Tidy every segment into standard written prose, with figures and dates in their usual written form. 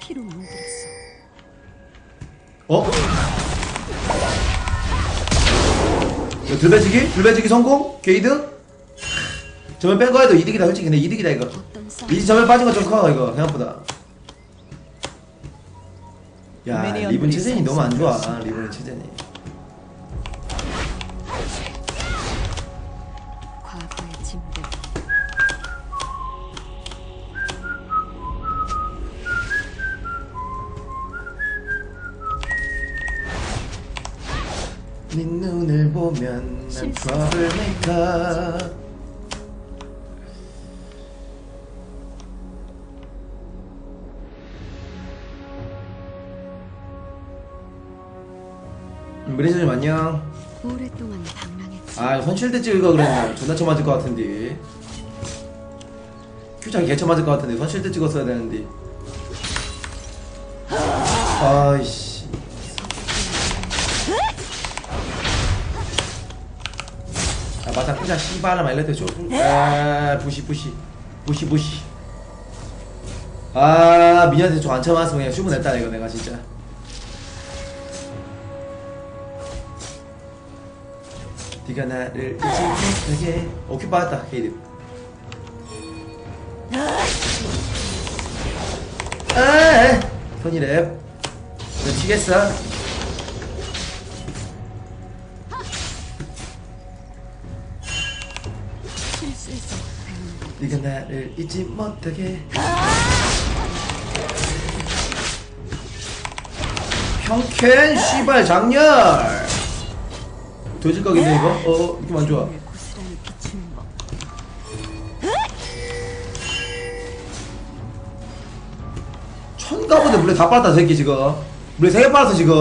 피로 물들었어. 어? 들배지기 성공? 게이드? 저면 뺀거 해도 이득이다. 솔직히 근데 이득이다 이거. 이 저면 빠진 거좀 커 이거 생각보다. 야 리븐 체제니 너무 안 좋아. 리븐의 체제니. 네 눈을 보면 난 트러블메이커. 브리즈님 안녕. 오랫동안 방랑했지. 아 선출대 찍을까 그러면 존나 쳐맞을 것 같은데. 큐장 개쳐 맞을 것 같은데 선출대 찍었어야 되는데. 아이씨. 맞아 그냥 씨발아 말려대줘. 아 부시 아 미녀한테 저 안 참아서 그냥 슈분했다 이거 내가 진짜. 네가 나를 잊지 못하게. 오케이 빠졌다 헤이드. 아 손이랩 너 치겠어? 네가 나를 잊지 못하게. 평캔 씨발 장렬 도질각인데 이거? 어어 느낌 안 좋아. 천가보다 물에 다 빨았다 새끼 지금. 물에 3개 빨았어 지금.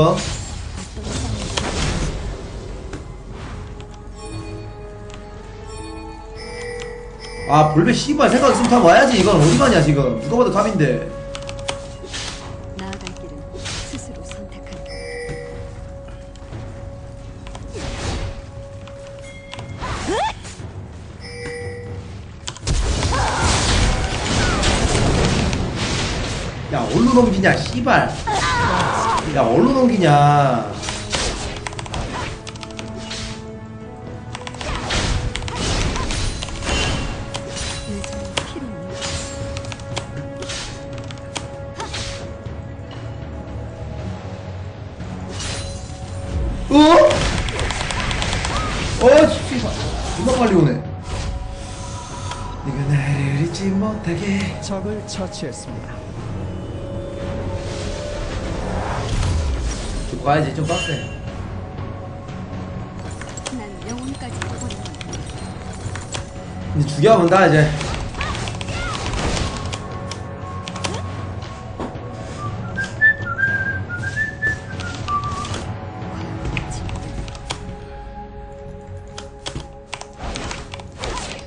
아 볼배 씨발 생각 있으면 타고 와야지. 이건 어디 가냐 지금. 누가 봐도 탑인데. 나아갈 길은 스스로 선택한다. 야 어디로 넘기냐 씨발. 야 어디로 넘기냐. 누가 빨리 오네. 네가 나를 잊지 못하게. 적을 처치했습니다. 좀 가야지 좀 빡세. 난 영혼까지 꺼버리는 거야. 이제 죽여본다 이제.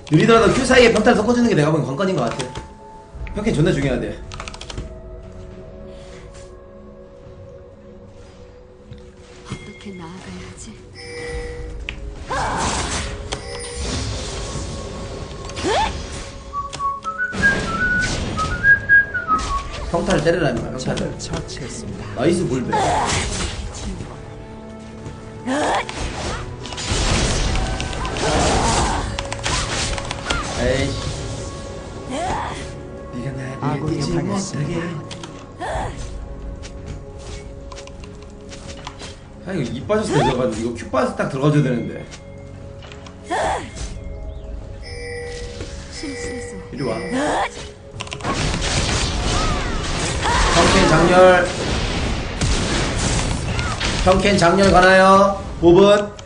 느리더라도 큐 사이에 평타를 섞어주는 게 내가 보기엔 관건인 것 같아. 평캔 존나 중요하대. 어떻게 나아가야 하지? 평타를 때리라니까 평타를. 처치했습니다. 나이스 볼배. 에이 네가 나를 잊지 못하게. 아 이거 입 빠졌어. 이거 큐 빠져서 딱 들어가줘야 되는데. 이리와. 평캔 장렬. 평캔 장렬 가나요? 5분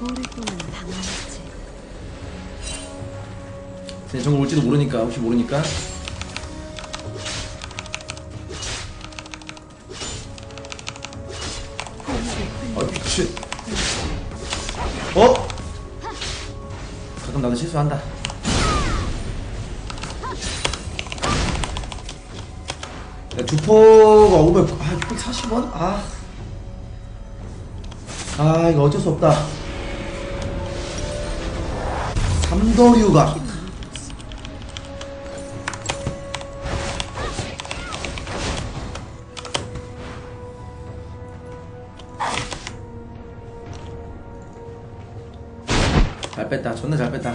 오랫동안 방황했지. 정글 올지도 모르니까, 혹시 모르니까. 아 미친. 어? 가끔 나도 실수한다. 야, 주포가 500, 아 640원? 아 이거 어쩔 수 없다. 삼더류가 잘 뺐다. 존나 잘 뺐다.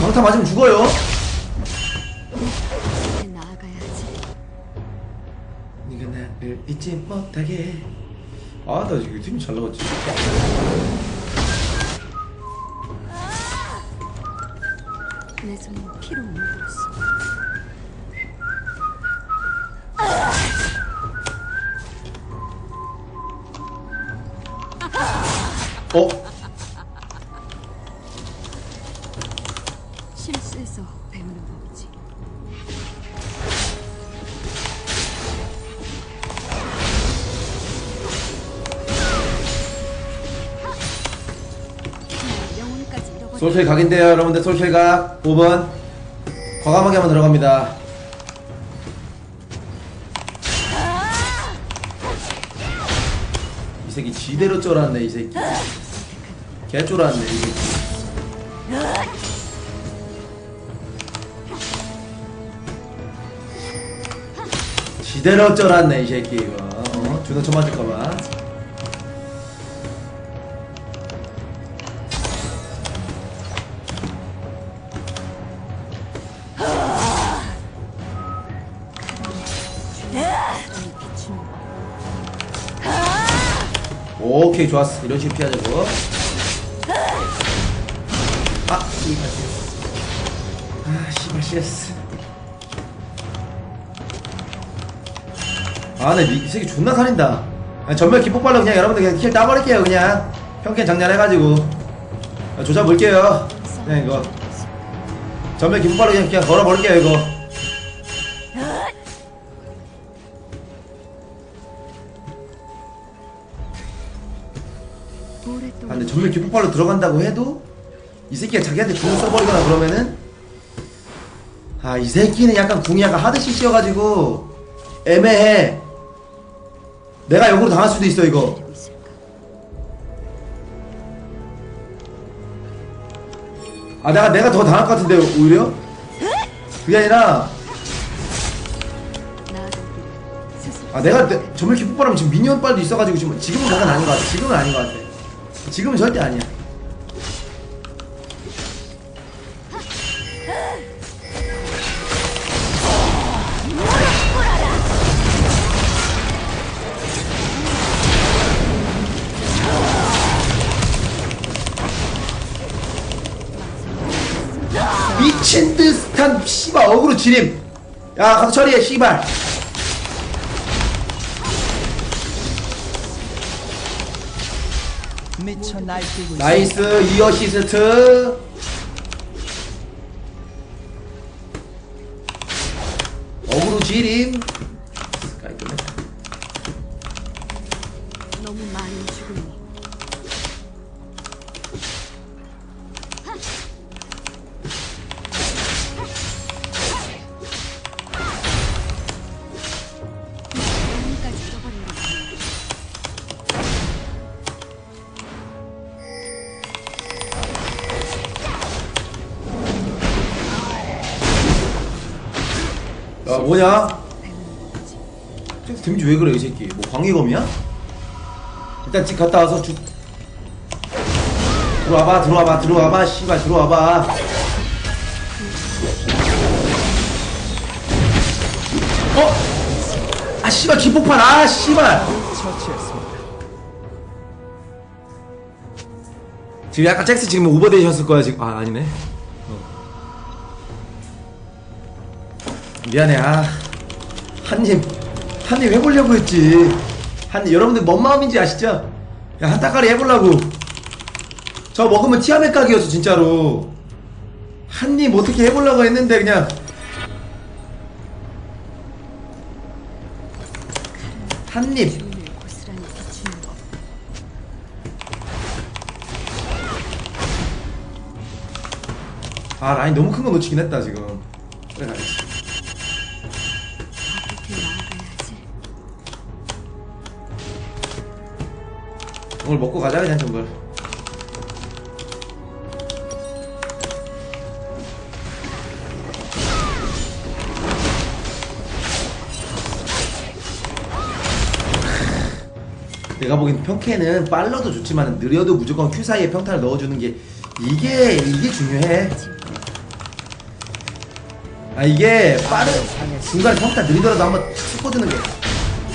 강타 맞으면 죽어요. 네가 나를 잊지 못하게. 아 나 이거 팀이 잘 나갔지. 내 손이 피로 물들었어. 어? 실수해서 배우는 법이지. 솔쉘 각인데요 여러분들. 솔쉘 각 5번 과감하게 한번 들어갑니다. 이 새끼 지대로 쫄았네. 이 새끼 개 쫄았네. 이 새끼 지대로 쫄았네. 이 새끼 이거 존나 쳐 맞을까봐. 오케이 좋았어. 이런 식으로 피하자고. 아 씨발 CS. 아나 이 새끼 존나 살린다. 아니, 전멸 기폭발로 그냥 여러분들 그냥 킬 따버릴게요. 그냥 평캔 장난해가지고 조져볼게요. 그냥 이거 전멸 기폭발로 그냥 걸어버릴게요. 이거 전멸 기폭발로 들어간다고 해도 이 새끼가 자기한테 궁을 써버리거나 그러면은 아 이 새끼는 약간 궁이 약간 하드CC여가지고 애매해. 내가 역으로 당할 수도 있어 이거. 아 내가 더 당할 것 같은데 오히려? 그게 아니라 아 내가 전멸 기폭발하면 지금 미니언 빨도 있어가지고 지금은 그건 아닌 것 같아. 지금은 절대 아니야. 미친 듯한 씨발 어그로 진입. 야 가서 처리해 씨발. 나이스 2어시스트. 어그로 지림. 깔끔해. 너무 많이 죽으니. 뭐냐? 데미지 왜 그래 이 새끼? 뭐 광해검이야? 일단 집 갔다 와서 들어와봐 씨발 들어와봐. 어? 아 씨발 기폭발. 아 씨발 지금 약간 잭스 지금 오버되셨을 거야 지금. 아 아니네. 미안해. 아 한 입 해보려고 했지. 한 여러분들 뭔 마음인지 아시죠? 야 한 따까리 해보려고 저 먹으면 티아멧 각이었어 진짜로. 한입 어떻게 해보려고 했는데 그냥 한입. 아 라인 너무 큰 거 놓치긴 했다 지금. 그래 가야지. 오늘 먹고 가자 그냥 정글. 내가 보기엔 평캐는 빨라도 좋지만 느려도 무조건 Q 사이에 평타를 넣어주는 게 이게 중요해. 아 이게 빠른 중간에 평타 느리더라도 한번 섞어주는 게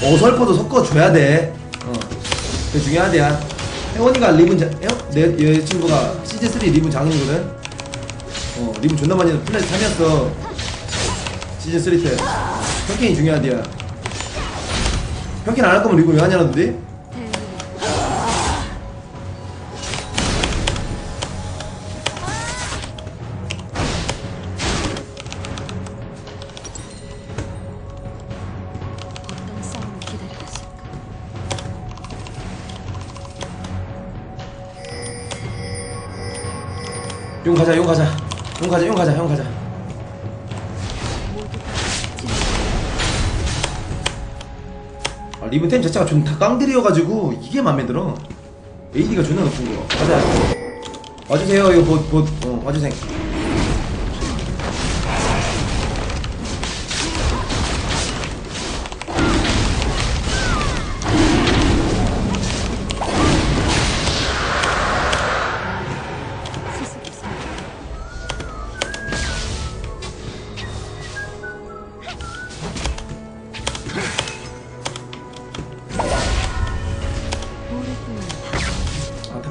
어설퍼도 섞어줘야 돼. 그게 중요하대야. 혜원이가 리븐 내 여자친구가 CJ3 리븐 장인이거든. 리븐 존나 많이 플레이 3이었어 CJ3 때. 평캔이 중요하대야. 평캔 안 할 거면 리븐 왜 하냐는 건데? 용 가자, 용 가자, 용 가자, 용 가자, 용 가자. 아, 리븐 템 자체가 좀 다 깡들이여가지고 이게 맘에 들어. AD가 존나 높은 거. 가자. 와주세요, 이거 봇. 와주세요.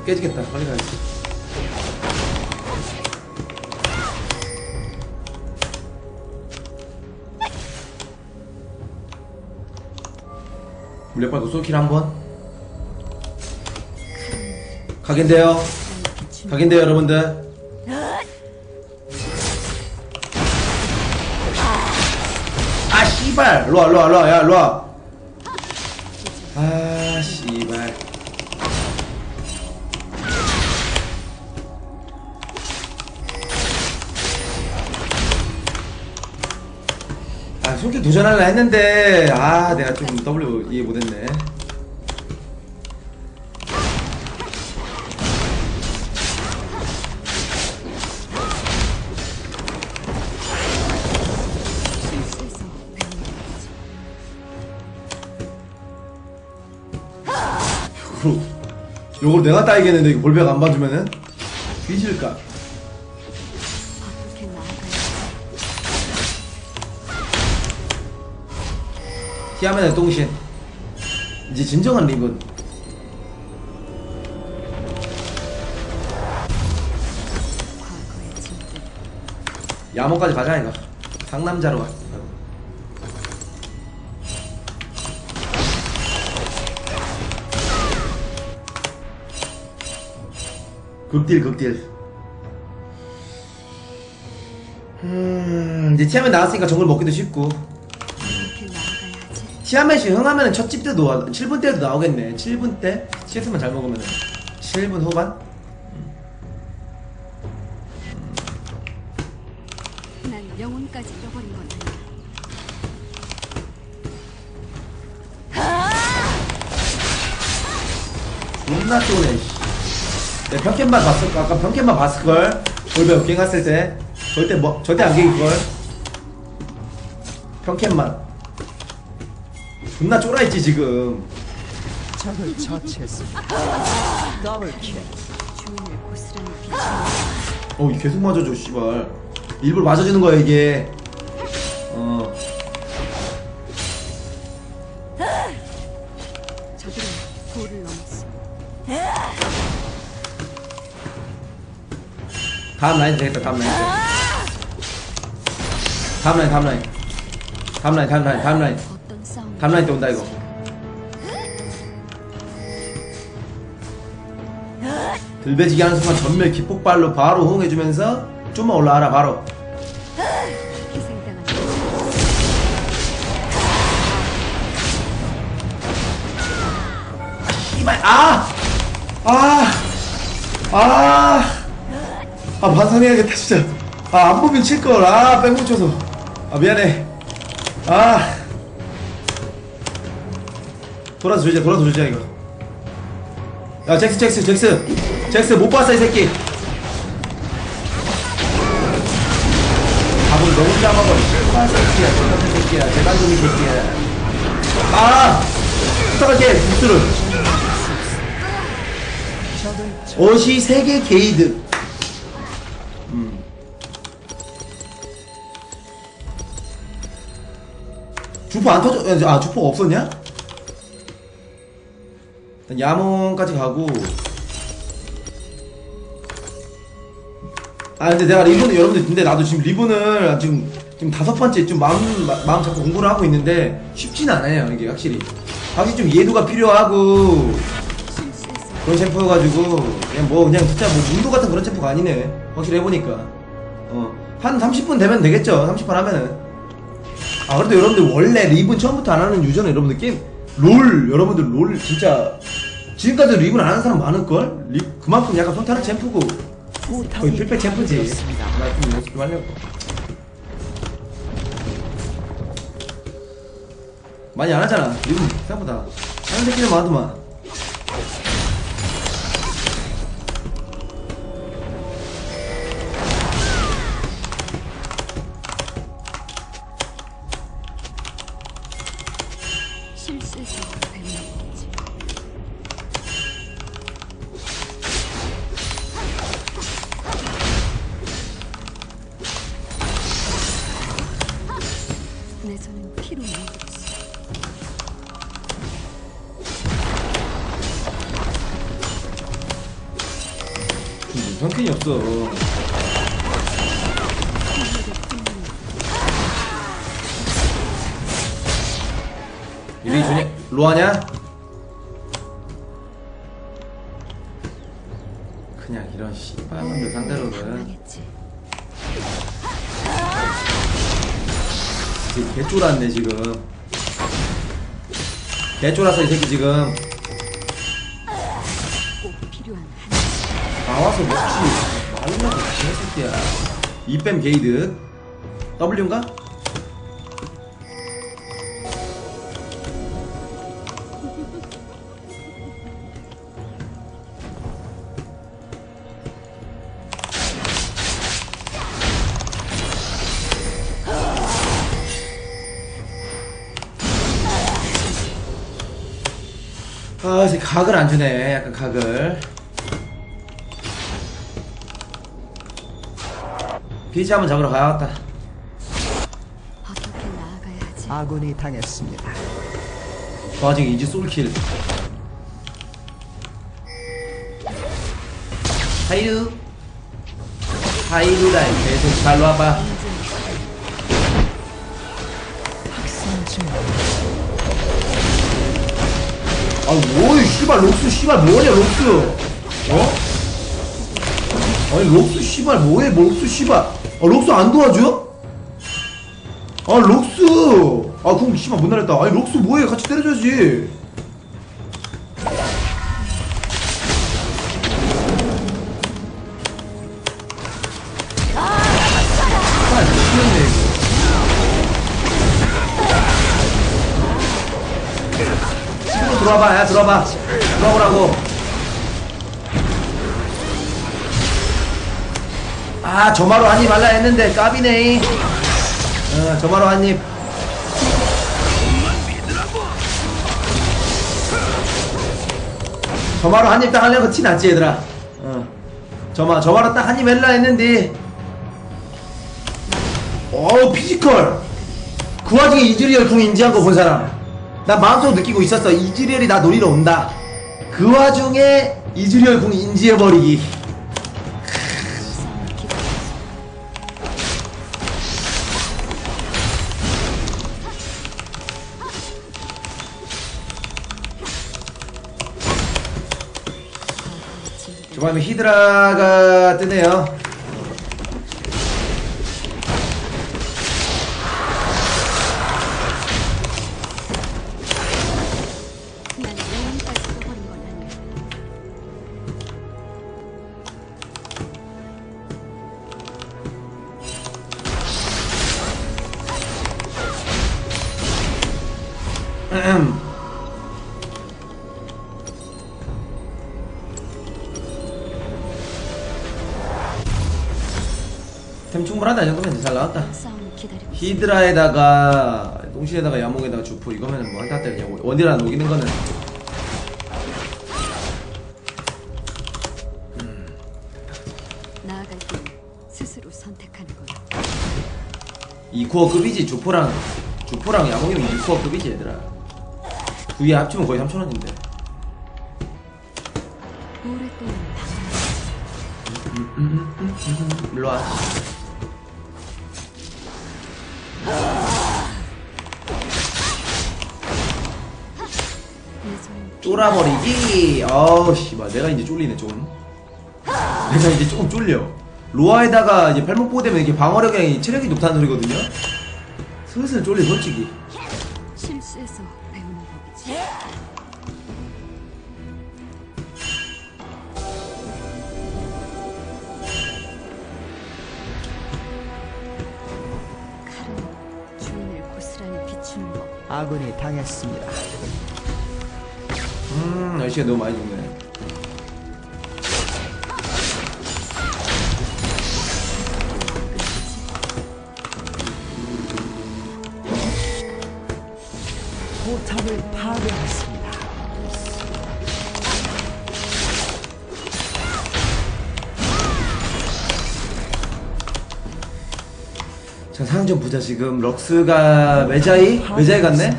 깨지겠다. 빨리 가야지. 물약 빨고 솔킬 한번 각인데요. 각인데요 여러분들. 아 씨발 일로와 야 일로와. 아 씨발 솔직히 도전하려 했는데 아 내가 좀 W 이해 못했네. 요걸 내가 따이겠는데 이거 볼백 안 봐주면은 뒤질까. 티아멧의 똥신. 이제 진정한 리븐. 야몬까지 가자 이거. 상남자로 가. 극딜. 이제 티아멧 나왔으니까 정글 먹기도 쉽고. 티아멧이 흥하면은 첫 집 때도 7분 때도 나오겠네. 7분 때 CS만 잘 먹으면은 7분 후반? 난 영혼까지 잃어버린 건 아니야. 존나 쪼네. 내 평캔만 봤을 아까 평캔만 봤을 걸. 골배 역갱 갔을 때 절대 안 이길 걸. 평캔만. 존나 쫄아있지 지금. 적을 처치했습니다. 더블킬. 어우 계속 맞아줘 씨발. 일부러 맞아주는 거야 이게. 저들은 돌을 넘었어. 다음 라인 되겠다. 다음 라인. 다음라인 때 온다 이거. 들배지기 하는 순간 전멸 기폭발로 바로 호응해주면서 좀만 올라와라 바로. 이발 아 반성해야겠다 진짜. 아 안 보면 칠걸. 아 뺑 뭉쳐서. 아 미안해. 아 돌아서 조지자 돌아서 조지자 이거. 야 잭스 못 봤어 이 새끼. 밥을 너무 잡아버려. 아 새끼야 똑같은 새끼야 대단놈이 새끼야. 아 부탁할게 입술을. 어시 3개 게이드. 주포 안 터져. 아 주포가 없었냐? 일단 야몽까지 가고. 아 근데 내가 리븐을 여러분들 근데 나도 지금 리븐을 지금 5번째 좀 마음 자꾸 공부를 하고 있는데 쉽진 않아요 이게 확실히 좀 예도가 필요하고 그런 챔프여가지고 그냥 진짜 뭐 문도 같은 그런 챔프가 아니네 확실히 해보니까. 한 30분 되면 되겠죠. 30분 하면은. 아 그래도 여러분들 원래 리븐 처음부터 안하는 유저는 여러분들 게임 롤 여러분들 롤 진짜 지금까지도 리븐 안하는 사람 많을걸? 그만큼 약간 손타는 챔프고 거의 필백 챔프지. 나 좀 연습 좀 하려고 많이 안하잖아 리븐 생각보다. 하는 새끼는 많더만. 상관이 없어. 이리 주냐? 로하냐? 그냥 이런 씨발놈들 상대로는 지금 개쫄았네 지금. 개쫄았어 이 새끼 지금. 나와서 먹지 말라고 이 새끼야. 2뺨 게이드 W인가? 아 이제 각을 안주네. 약간 각을 비치 한번 잡으러 가야겠다. 어떻게 나아가야지. 아군이 당했습니다. 아직 이제 솔킬. 하이루라인 계속 잘로 와봐. 아 뭐이 씨발 록스 씨발 뭐냐 록스. 어? 아니 록스 씨발 뭐해 록스 씨발. 아 록스 안 도와줘? 아 록스! 아 그럼 씨발 못 날렸다. 아니 록스 뭐해 같이 때려줘야지. 아 미치겠네 이거. 친구 들어와봐. 야 들어와봐. 들어오라고. 아 저마로 한입 말라 했는데 까비네. 어 저마로 한입. 저마로 한입 딱 하려고 티 났지 얘들아. 어 저마로 딱 한입 할라 했는데. 어우 피지컬. 그 와중에 이즈리얼 궁 인지한 거 본 사람 나 마음속으로 느끼고 있었어. 이즈리얼이 나 노리러 온다. 그 와중에 이즈리얼 궁 인지해버리기. 들어가면 히드라가 뜨네요. 템 충분하다. 이 정도면 잘 나왔다. 히드라에다가 똥신에다가 야몽에다가 주포 이거면 뭐 한타 때 그냥 원딜 안 녹이는 거는 나아갈 때 스스로 선택하는 거야. 2코어급이지. 주포랑 야몽이면 2코어급이지 얘들아. 2위 합치면 거의 3,000원인데 오랫동안 일로와. 쫄아버리기. 어우 씨발 내가 이제 쫄리네. 조금 내가 이제 조금 쫄려. 로아에다가 이제 팔목 보호되면 이게 방어력이 체력이 높다는 소리거든요. 슬슬 쫄려 솔직히. 실수해서 배우는 거지. 아군이 당했습니다. 날씨가 너무 많이 좋네. 포탑을 파괴했습니다. 자, 상점 부자 지금 럭스가 외자이 갔네?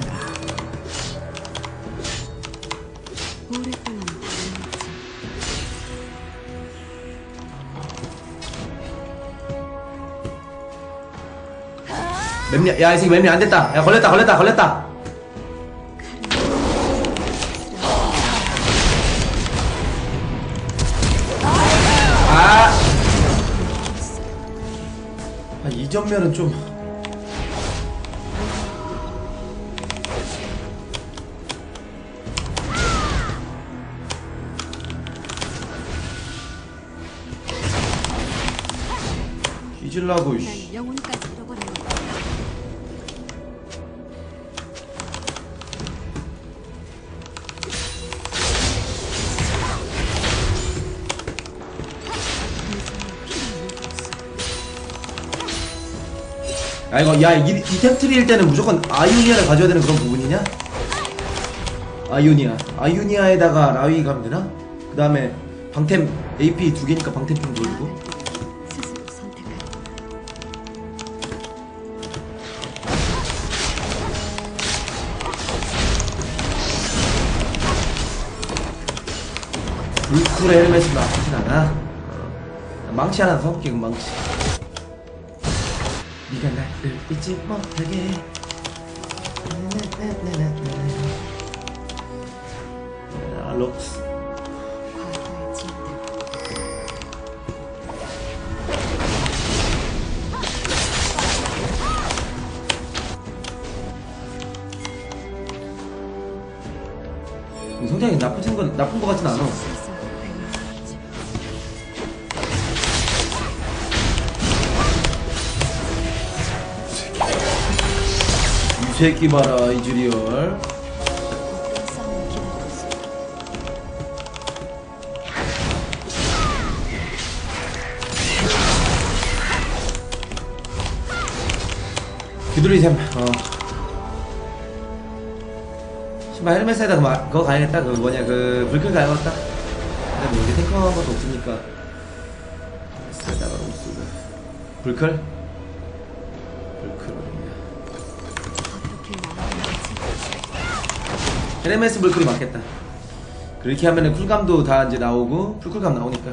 맵냐? 야, 이 새끼 맵냐 안 됐다. 야, 걸렸다. 이전면은 좀 뒤질라고 이씨. 야 이거 이 템트리일 때는 무조건 아이오니아를 가져야 되는 그런 부분이냐? 아이오니아에다가 라위 가면 되나? 그 다음에 방템 AP 2개니까 방템 좀 돌리고. 불쿨의 헬멧은 나쁘진 않아. 망치 하나 사올게. 망치. 네가 나를 잊지 못하게. 아, 럭스. 성장이 나쁜 거 같진 않아. 새끼 봐라 이즈리얼. 귀두리샘. 신발 헬멧에다가 그거 가야겠다. 그 뭐냐 그 불클 가야겠다. 근데 뭐 여기 탱커 한 것도 없으니까 쓰다가 너무 쓰고. 불클 LMS 물클이 맞겠다. 그렇게 하면은 쿨감도 다 이제 나오고 풀쿨감 나오니까.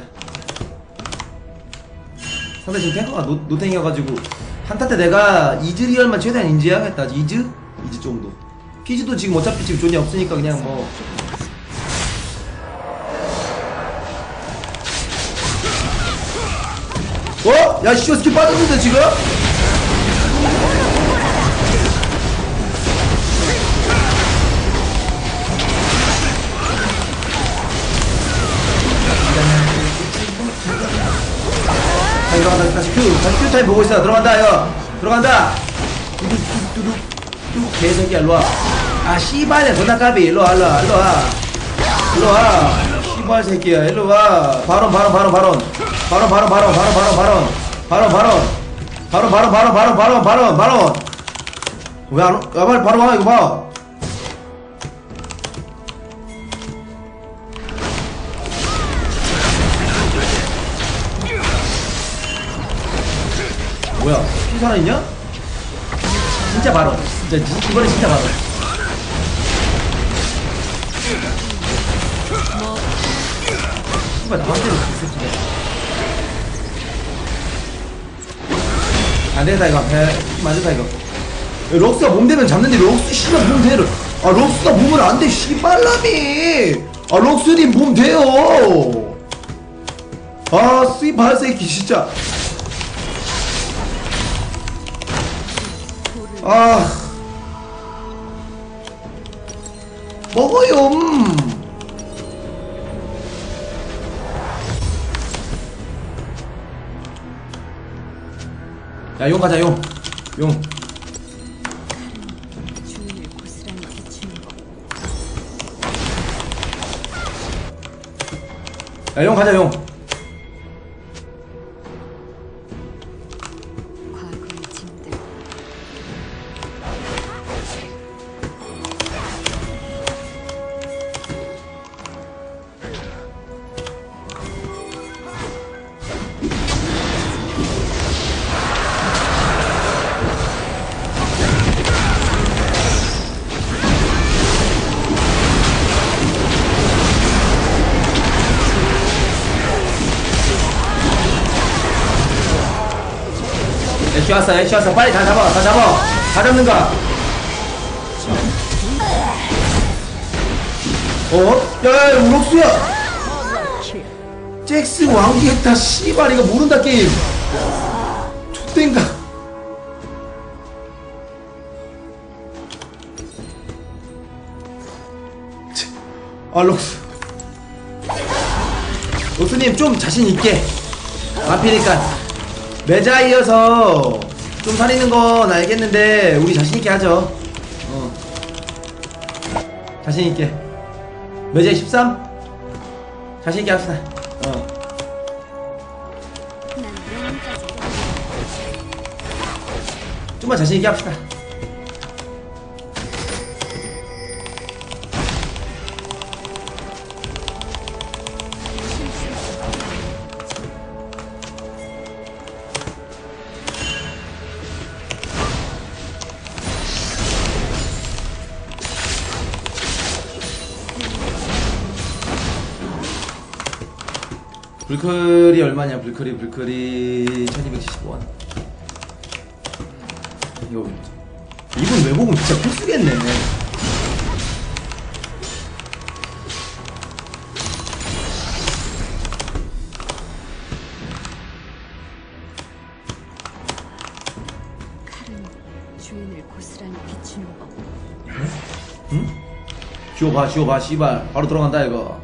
상대 지금 탱커가 노탱이어가지고 한타 때 내가 이즈리얼만 최대한 인지해야겠다. 이즈 정도. 피즈도 지금 어차피 지금 존이 없으니까 그냥 뭐 야, 씨발 스킬 빠졌는데 지금? 자, 들어간다. 다시 큐 타임 보고 있어. 들어간다, 여. 들어간다. 뚜둑, 뚜둑. 개새끼야, 일로와. 아, 씨발야, 존나 까비. 일로와, 일로와, 일로와. 일로와. 씨발 새끼야, 일로와. 바로. 왜 안 와? 야, 빨리 바로 와, 이거 봐. 뭐야? 피 살아있냐? 진짜 바로. 진짜, 이번엔 진짜 바로. 씨발, 나한테로 죽었지. 안되겠다 이거. 맞았다 이거. 록스가 몸대면 잡는데 록스 씨발 몸대를. 아 록스가 몸을 안돼 씨발라미. 아 록스님 몸대요. 아 씨발 새끼 진짜. 아 먹어요. 야, 용 가자, 용. 용. 야, 용 가자, 용. 애쉬 왔어, 애쉬 왔어. 빨리 다 잡아, 다 잡아. 다 잡는가? 어? 야, 우럭수야! 잭스 왕기했다, 씨발. 이거 모른다, 게임. 좆된가? 아, 록스. 록스님, 좀 자신있게. 앞이니까. 매자 이어서 좀 살리는 건 알겠는데 우리 자신있게 하죠. 어. 자신있게. 매자 13? 자신있게 합시다. 어. 좀만 자신있게 합시다. 불클이 얼마냐? 불클이 1275원. 이거 이분 외복은 진짜 필수겠네. 칼은 주인을 고스란히 비추는 법. 응? 쥐어봐, 쥐어봐, 씨발. 바로 들어간다 이거.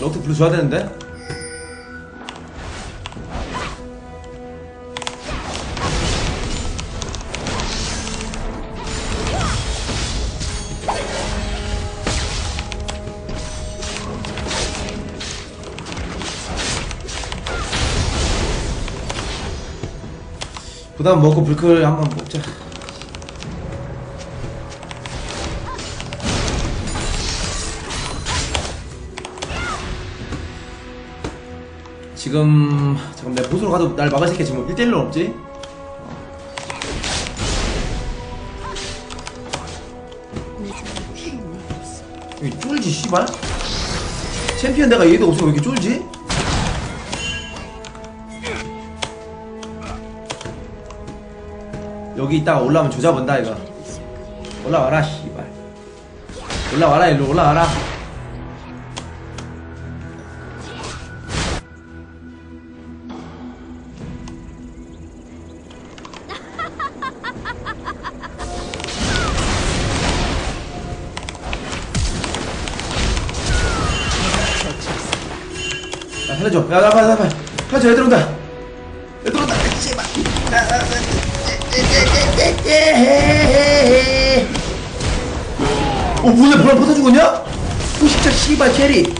럭트 블루 줘야 되는데? 부담 먹고 불클 한번 먹자. 지금 잠깐 내가 보스로 가도 날 막을 새끼야. 지금 1대1로 없지? 여기 쫄지 씨발? 챔피언 내가 얘도 없어. 왜 이렇게 쫄지? 여기 있다가 올라오면 조져본다 이거. 올라와라 씨발. 올라와라 일로 올라와라. 살려줘. 야, 나 빨리, 빨리. 살려줘, 얘 들어온다. 얘 들어온다. 씨발. 어, 뭐야, 브람 터져 죽었냐? 후식자 씨발, 캐리.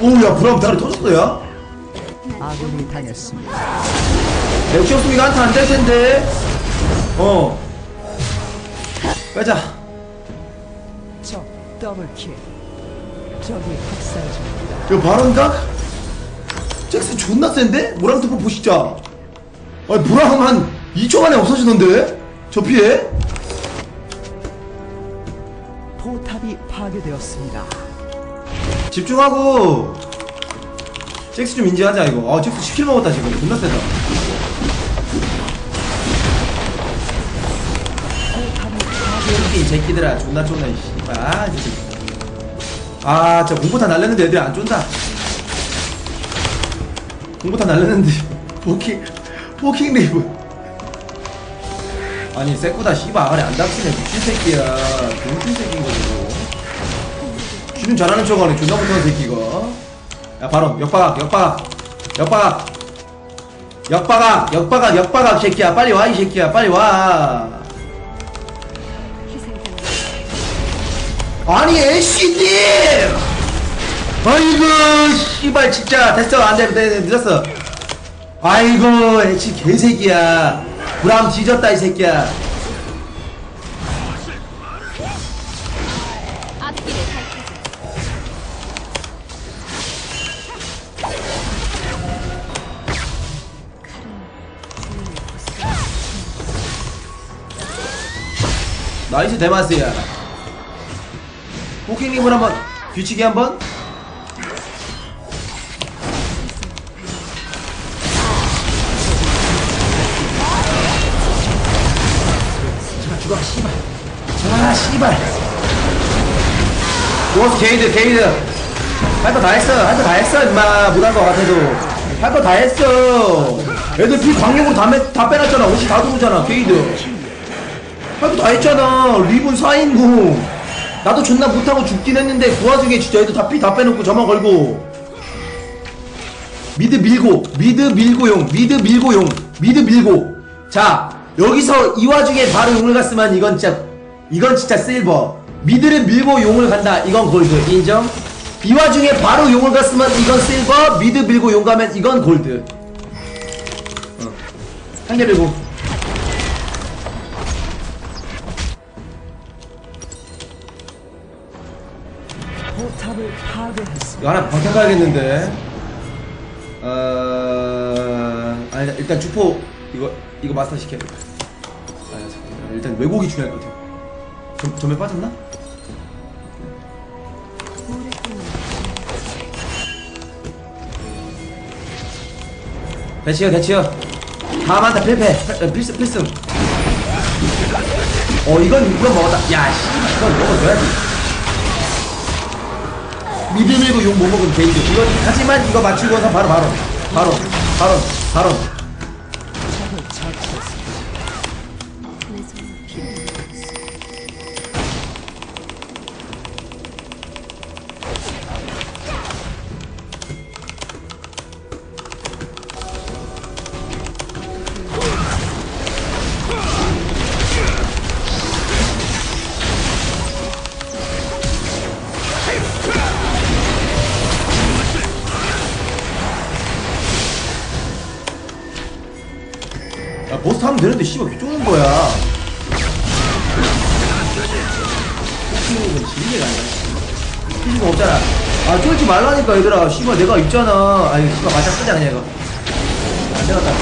오, 야, 브람 다리 터졌어, 야. 아군이 당했습니다. 역시 없으면 나한테 안 될 텐데. 어. 가자. 저, 더블킬. 저기 박살 줍니다. 이거 바론가? 잭슨 존나 센데? 모랑토프 보시자. 아니 모랑 한 2초 만에 없어지던데? 저 피해? 포탑이 파괴되었습니다. 집중하고 잭슨 좀 인지하자 이거. 아 잭슨 10킬 먹었다 지금. 존나 세다. 포탑이 파괴. 이 새끼들아 존나 쫀다 이씨. 아 진짜. 아, 진짜 공포탄 날렸는데 애들이 안 쫀다. 공포탄 날렸는데 포킹 레이브. 아니 새꾸다 씨발 아래 안 닥치네. 미친 새끼야. 미친 새끼인 거지고. 쥐는 잘하는 척하네. 존나 못하는 새끼가. 야 바로 역박아 새끼야. 빨리 와 이 새끼야. 빨리 와. 아니 애쉬님! 아이고 씨발 진짜 됐어. 안돼 늦었어. 아이고 애쉬 개새끼야. 브람 뒤졌다 이 새끼야. 나이스 데마스야. 포킹립을 한번 뒤치기 한번. 죽어 씨발. 아 씨발. 좋았어 게이드. 할 거 다 했어. 임마 못한 거 같아도 할 거 다 했어. 애들 피 광역으로 다 빼놨잖아. 옷이 다 들어오잖아. 게이드 할 거 다 했잖아. 리븐 4인공 나도 존나 못하고 죽긴 했는데 그 와중에 진짜 얘도 다 피 다 빼놓고 저만 걸고 미드 밀고 용. 자 여기서 이 와중에 바로 용을 갔으면 이건 진짜 실버. 미드를 밀고 용을 간다 이건 골드 인정. 이 와중에 바로 용을 갔으면 이건 실버. 미드 밀고 용 가면 이건 골드. 한 개 밀고 이거 하나 방탄 가야겠는데. 아니 일단 주포 이거 마스터 시켜야 돼. 아니 잠깐만. 일단 왜곡이 중요할 것 같아요. 점에 빠졌나? 대치요. 다 많다 필패. 필승. 어 이건 먹었다. 야 씨 이건 먹어줘야지. 미드 밀고 욕 못 먹은 게이드. 이건 하지만 이거 맞추고서 바로. 보스 하면 되는데 씨발 왜 쪼는 거야? 포킹은 진리가 아니야. 피지가 없잖아. 아 쫄지 말라니까 얘들아. 씨발 내가 있잖아. 아이 씨발 맞아 쓰자 그냥 이거. 안 되겠다.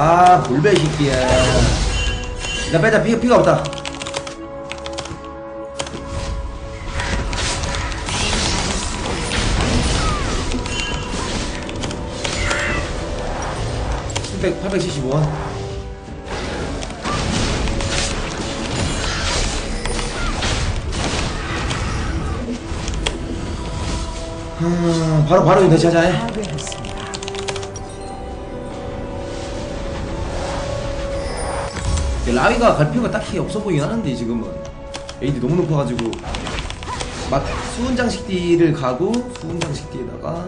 아 골배 새끼야. 나 빼자. 피가 없다. 백 875원. 바로 이제 찾아해. 라위가 갈 필요가 딱히 없어 보이긴 하는데 지금은 AD 너무 높아가지고 막 수은 장식 D를 가고 수은 장식 D에다가.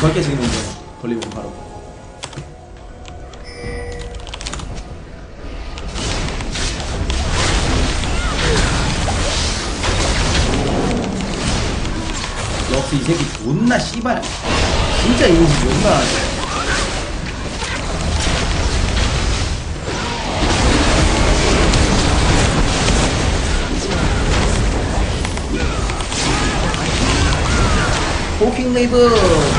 절대 지금 문제 걸리면 바로 역시 이 새끼 존나 씨발 진짜 이놈이 존나 포킹 레이브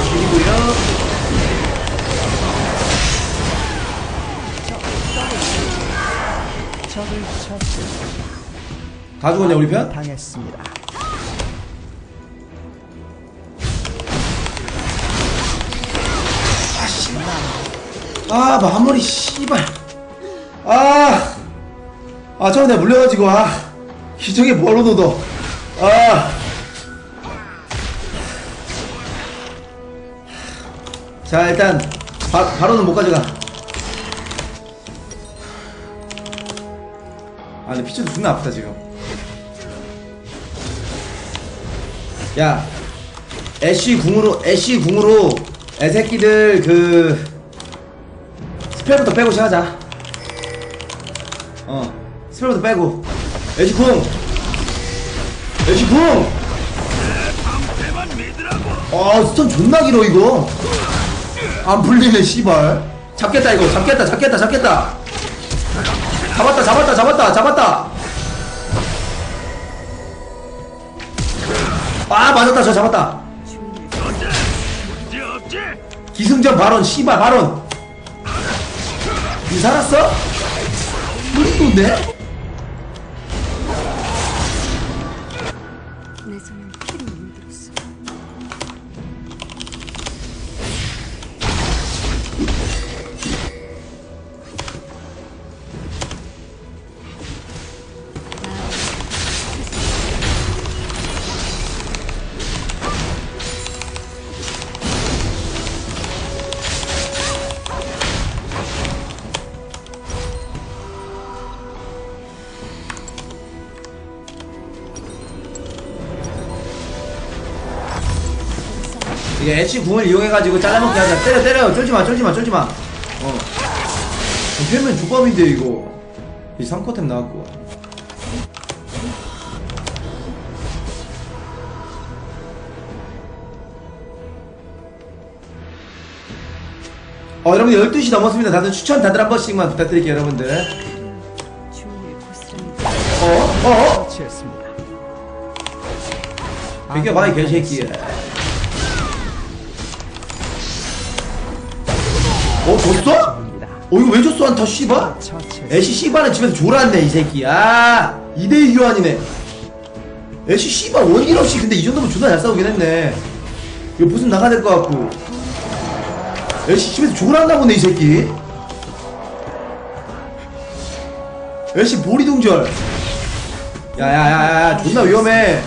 다 죽었냐 우리 편? 당했습니다. 아 씨발. 아 마무리 씨발. 아 처음에 내가 물려가지고 아 기적의 버로노도 자 일단 바로는 못 가져가. 아 근데 피쳐도 존나 아프다 지금. 야 애쉬 궁으로 애새끼들 그 스펠부터 빼고 시작하자. 스펠부터 빼고 애쉬 궁! 아 스턴 존나 길어 이거. 안 풀리네 씨발. 잡겠다 이거. 잡겠다. 잡았다. 아 맞았다. 저 잡았다. 기승전 발언 씨발 발언. 니 살았어? 우리 또네? 이게 애쉬 궁을 이용해가지고 잘라먹게 하자. 때려. 쫄지마. 필면 주법인데 이거. 이 3코템 나왔고. 여러분들 12시 넘었습니다. 다들 추천 다들 한 번씩만 부탁드릴게요 여러분들. 이게 봐이 개새끼야. 줬어? 이거 왜 줬어 한타 씨발? 애쉬 씨발은 집에서 졸았네 이 새끼야. 2대1 교환이네. 애쉬 씨발 원일 없이 근데 이 정도면 존나 잘 싸우긴 했네. 이거 무슨 나가야 될 것 같고. 애쉬 집에서 졸았나 보네 이 새끼. 애쉬 보리동절. 야야야야 존나 위험해.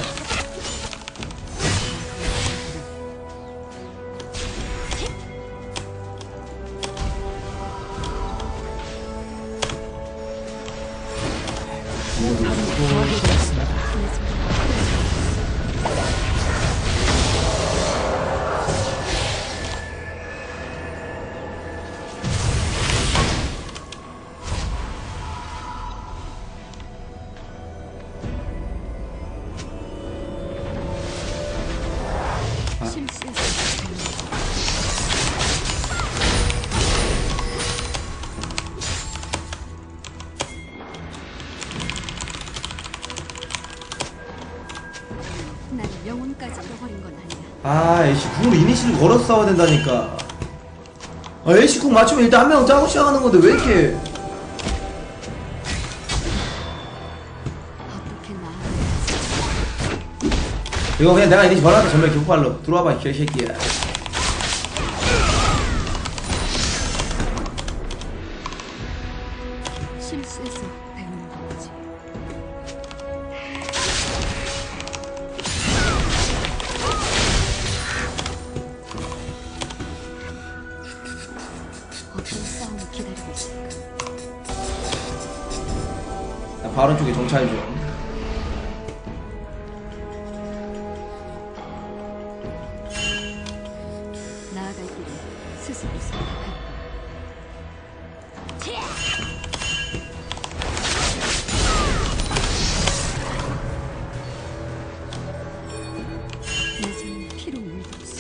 영혼까지 잃어버린 건 아니야. 아, 애쉬 궁 이니시를 걸어 싸워야 된다니까. 아, 애쉬 궁 맞추면 일단 한 명 짜고 시작하는 건데 왜 이렇게? 이거 그냥 내가 이니시 바로 할게. 전멸 기폭발로 들어와봐 개새끼야. 실수해서 배우는 거지. 어떤 싸움을 기다리고 있을까? 나 바론 쪽에 정찰해줘.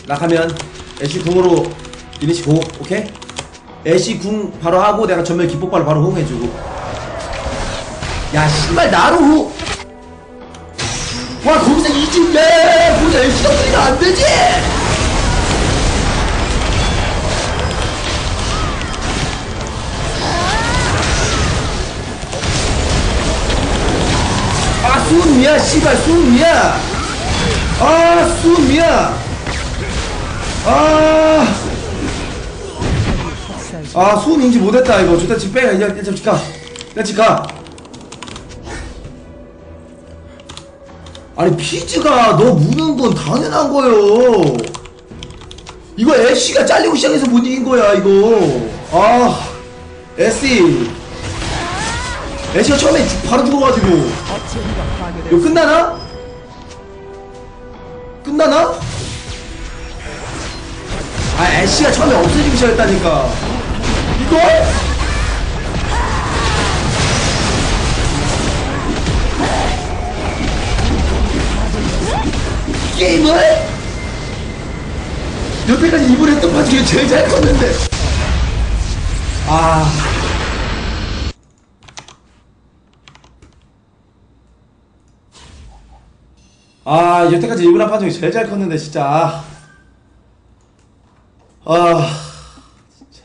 락하면 애쉬 궁으로 이니시 고. 오케이? 애쉬 궁 바로 하고 내가 전멸 기폭발로 바로 호응해주고. 야 씨발 나로 호! 와 거기서 이집네! 거기서 애쉬 덕분이가 안되지! 아 쏨미야 씨발 쏨미야! 아 쏨미야! 아, 수은 인지 못했다, 이거. 좋다, 집 빼. 일단 집 가. 일단 집 가. 아니, 피즈가 너 무는 건 당연한 거예요. 이거 애쉬가 잘리고 시작해서 못 이긴 거야, 이거. 아, 애쉬. 애쉬가 처음에 바로 죽어가지고. 이거 끝나나? 끝나나? 아, 애쉬가 처음에 없어지기 시작했다니까. 이거? 게임을? 여태까지 입을 했던 판 중에 제일 잘 컸는데. 아. 아, 여태까지 입을 한 판 중에 제일 잘 컸는데, 진짜. 아, 진짜.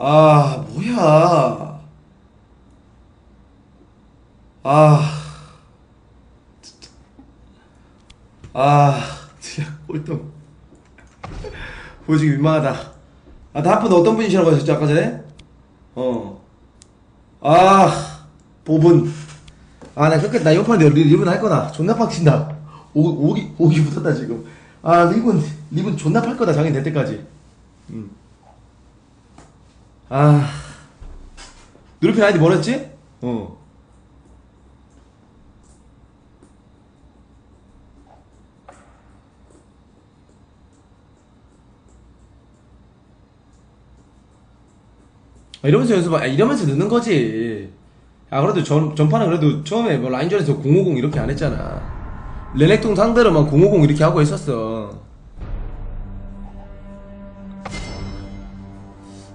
아, 뭐야. 아, 진짜. 아, 진짜, 꼴통. 보여주기 민망하다. 아, 다분 어떤 분이시라고 하셨죠, 아까 전에? 아, 보분. 아, 나 끝까지, 나 이거 파는데 리븐 할 거나. 존나 빡친다. 오기 붙었다 지금. 아 리븐 존나 팔 거다 장인 될 때까지. 아 누르핀 아이디 뭐랬지? 이러면서 연습, 이러면서 느는 거지. 아 그래도 전판은 그래도 처음에 뭐 라인전에서 050 이렇게 안 했잖아. 레넥통 상대로 막 050 이렇게 하고 있었어.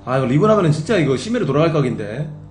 아 이거 리븐하면은 진짜 이거 심해로 돌아갈 각인데.